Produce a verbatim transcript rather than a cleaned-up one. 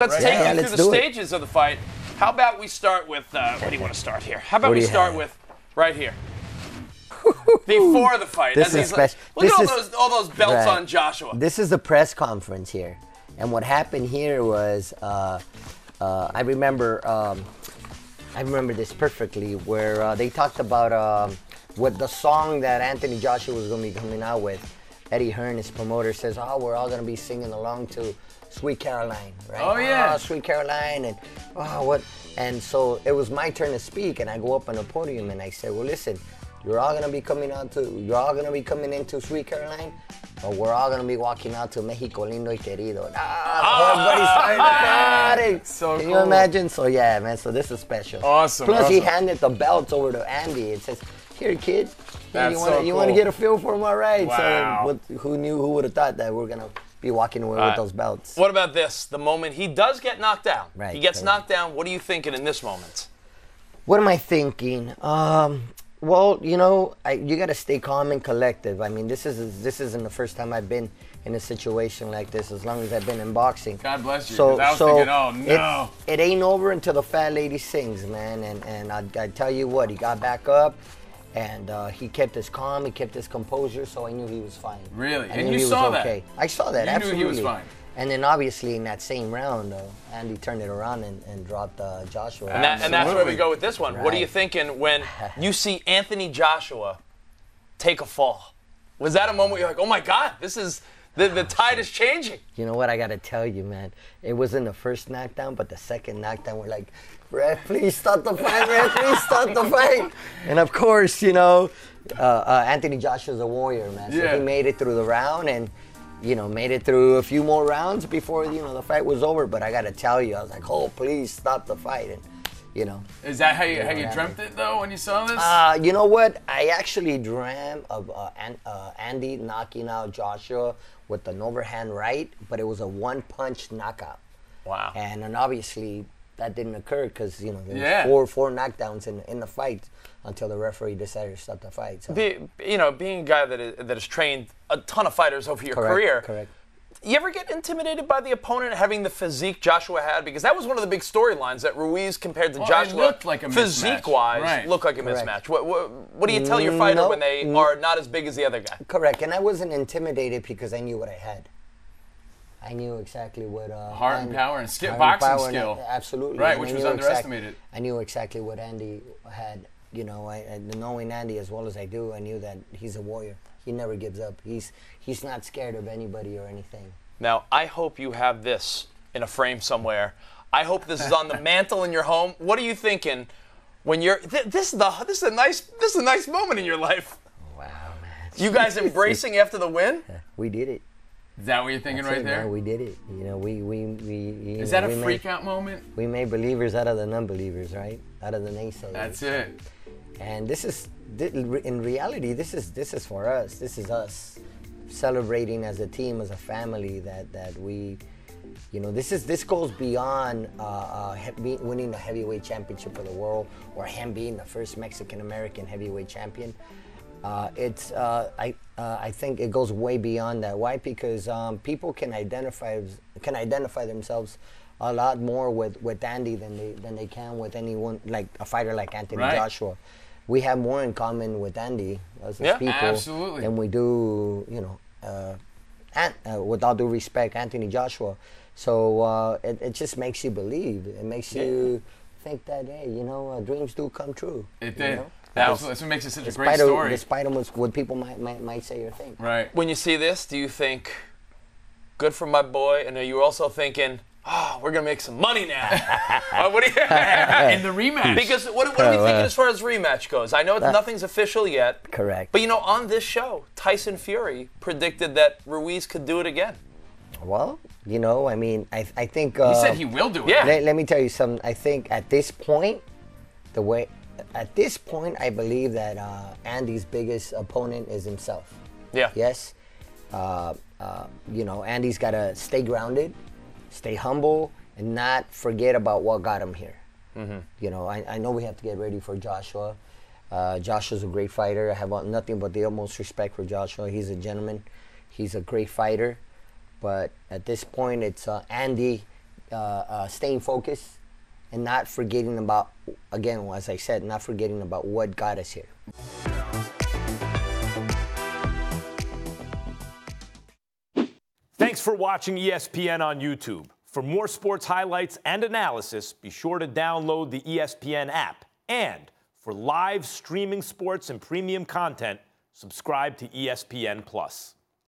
Let's right. take yeah, you through the stages it. of the fight. How about we start with, uh, what do you want to start here? How about we start have? with right here? Before the fight. This is special. Like, look this at all, is, those, all those belts right. on Joshua. This is the press conference here. And what happened here was, uh, uh, I remember um, I remember this perfectly, where uh, they talked about um, what the song that Anthony Joshua was going to be coming out with. Eddie Hearn, his promoter, says, oh, we're all going to be singing along to Sweet Caroline, right? Oh, yeah. Oh, Sweet Caroline, and oh, what? And so it was my turn to speak, and I go up on the podium, and I said, well, listen, you're all going to be coming out to, you're all going to be coming into Sweet Caroline, but we're all going to be walking out to Mexico Lindo y Querido. Ah, everybody's starting to so Can cool. you imagine? So, yeah, man, so this is special. Awesome. Plus, awesome. he handed the belts over to Andy. It says, here, kid, That's you want to so cool. get a feel for them, all right? Wow. So, what, who knew, who would have thought that we're going to be walking away right. with those belts. What about this? The moment he does get knocked down. Right. He gets right. knocked down. What are you thinking in this moment? What am I thinking? Um, well, you know, I, you got to stay calm and collective. I mean, this, is, this isn't the first time I've been in a situation like this as long as I've been in boxing. God bless you. So, I was so thinking, oh, no. It, it ain't over until the fat lady sings, man. And, and I, I tell you what, he got back up. And uh, he kept his calm, he kept his composure, so I knew he was fine. Really? I and you saw okay. that? I saw that, you absolutely. You knew he was fine. And then obviously in that same round, uh, Andy turned it around and, and dropped uh, Joshua. And, that, and that's where we go with this one. Right. What are you thinking when you see Anthony Joshua take a fall? Was that a moment where you're like, oh my God, this is, the, the tide is changing? You know what, I gotta tell you, man. It wasn't the first knockdown, but the second knockdown, we're like, Ref, please stop the fight, Ref, please stop the fight. And of course, you know, uh, uh, Anthony Joshua's a warrior, man. So yeah. he made it through the round and, you know, made it through a few more rounds before, you know, the fight was over. But I got to tell you, I was like, oh, please stop the fight. And, you know. Is that how you, you know, how you dreamt it, though, when you saw this? Uh, you know what? I actually dreamt of uh, an, uh, Andy knocking out Joshua with an overhand right, but it was a one-punch knockout. Wow. And, and obviously, that didn't occur because, you know, there yeah. was four four knockdowns in in the fight until the referee decided to stop the fight. So. Be, you know, being a guy that is, that has trained a ton of fighters over your correct, career, correct. You ever get intimidated by the opponent having the physique Joshua had? Because that was one of the big storylines that Ruiz compared to well, Joshua. It looked like a physique-wise, right. looked like a correct. mismatch. What, what, what do you tell your fighter no, when they no. are not as big as the other guy? Correct, and I wasn't intimidated because I knew what I had. I knew exactly what uh, heart and power and skip boxing skill, and, absolutely, right, and which was underestimated. Exact, I knew exactly what Andy had. You know, I, I, knowing Andy as well as I do, I knew that he's a warrior. He never gives up. He's he's not scared of anybody or anything. Now, I hope you have this in a frame somewhere. I hope this is on the mantle in your home. What are you thinking when you're? Th this is the this is a nice this is a nice moment in your life. Wow, man! You guys embracing after the win? We did it. Is that what you're thinking That's right it, there? Man, we did it. You know, we we we. You Is know, that a freak made, out moment? We made believers out of the non-believers, right? Out of the naysayers. That's it. And this is, in reality, this is this is for us. This is us celebrating as a team, as a family. That that we, you know, this is this goes beyond uh, uh, winning the heavyweight championship of the world or him being the first Mexican American heavyweight champion. Uh, it's uh, I uh, I think it goes way beyond that. Why? Because um, people can identify can identify themselves a lot more with, with Andy than they than they can with anyone like a fighter like Anthony right. Joshua. We have more in common with Andy as yeah, people absolutely. than we do, you know, uh, and, uh, with all due respect, Anthony Joshua. So uh, it it just makes you believe. It makes yeah. you think that hey, you know, uh, dreams do come true. It did. You know? That's what makes it such a great story. Despite almost what people might, might might say or think. Right. When you see this, do you think, good for my boy? And are you also thinking, oh, we're going to make some money now? uh, what do you, in the rematch. Because what, what are we thinking as far as rematch goes? I know it's, nothing's official yet. Correct. But, you know, on this show, Tyson Fury predicted that Ruiz could do it again. Well, you know, I mean, I, I think... Uh, he said he will do it. Yeah. Let, let me tell you something. I think at this point, the way... At this point, I believe that uh, Andy's biggest opponent is himself. Yeah. Yes. Uh, uh, you know, Andy's got to stay grounded, stay humble, and not forget about what got him here. Mm-hmm. You know, I, I know we have to get ready for Joshua. Uh, Joshua's a great fighter. I have nothing but the utmost respect for Joshua. He's a gentleman. He's a great fighter. But at this point, it's uh, Andy uh, uh, staying focused and not forgetting about, again, as I said, not forgetting about what got us here. Thanks for watching E S P N on YouTube. For more sports highlights and analysis, be sure to download the E S P N app. And for live streaming sports and premium content, subscribe to E S P N Plus.